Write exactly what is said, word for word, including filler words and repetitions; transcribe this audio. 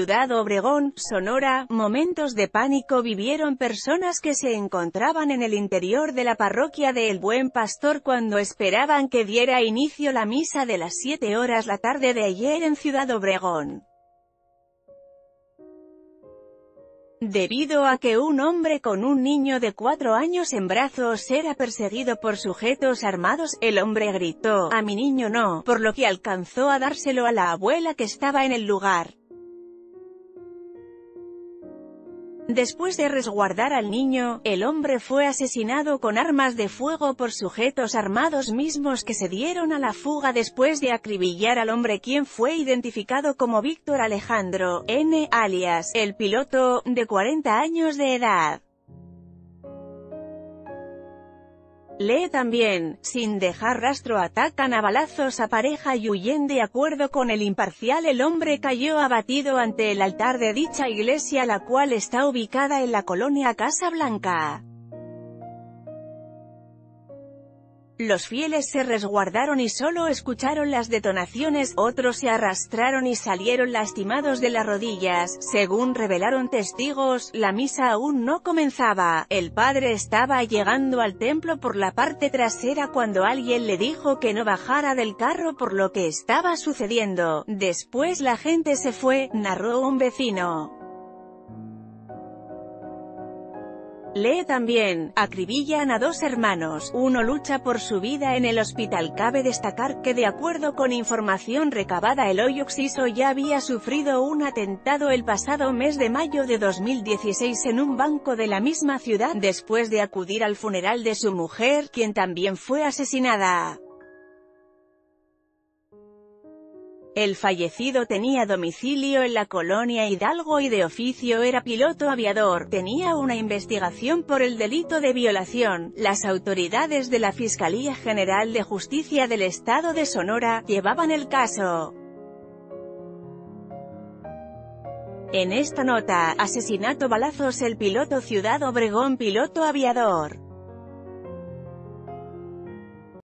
Ciudad Obregón, Sonora, momentos de pánico vivieron personas que se encontraban en el interior de la parroquia de El Buen Pastor cuando esperaban que diera inicio la misa de las siete horas la tarde de ayer en Ciudad Obregón. Debido a que un hombre con un niño de cuatro años en brazos era perseguido por sujetos armados, el hombre gritó, "A mi niño no", por lo que alcanzó a dárselo a la abuela que estaba en el lugar. Después de resguardar al niño, el hombre fue asesinado con armas de fuego por sujetos armados mismos que se dieron a la fuga después de acribillar al hombre, quien fue identificado como Víctor Alejandro N., alias El Piloto, de cuarenta años de edad. Lee también, sin dejar rastro atacan a balazos a pareja y huyen. De acuerdo con El Imparcial, el hombre cayó abatido ante el altar de dicha iglesia, la cual está ubicada en la colonia Casablanca. Los fieles se resguardaron y solo escucharon las detonaciones, otros se arrastraron y salieron lastimados de las rodillas. Según revelaron testigos, la misa aún no comenzaba, el padre estaba llegando al templo por la parte trasera cuando alguien le dijo que no bajara del carro por lo que estaba sucediendo. Después la gente se fue, narró un vecino. Lee también, acribillan a dos hermanos, uno lucha por su vida en el hospital. Cabe destacar que de acuerdo con información recabada, el hoy occiso ya había sufrido un atentado el pasado mes de mayo de dos mil dieciséis en un banco de la misma ciudad, después de acudir al funeral de su mujer, quien también fue asesinada. El fallecido tenía domicilio en la colonia Hidalgo y de oficio era piloto aviador. Tenía una investigación por el delito de violación. Las autoridades de la Fiscalía General de Justicia del Estado de Sonora llevaban el caso. En esta nota, asesinato, balazos, El Piloto, Ciudad Obregón, piloto aviador.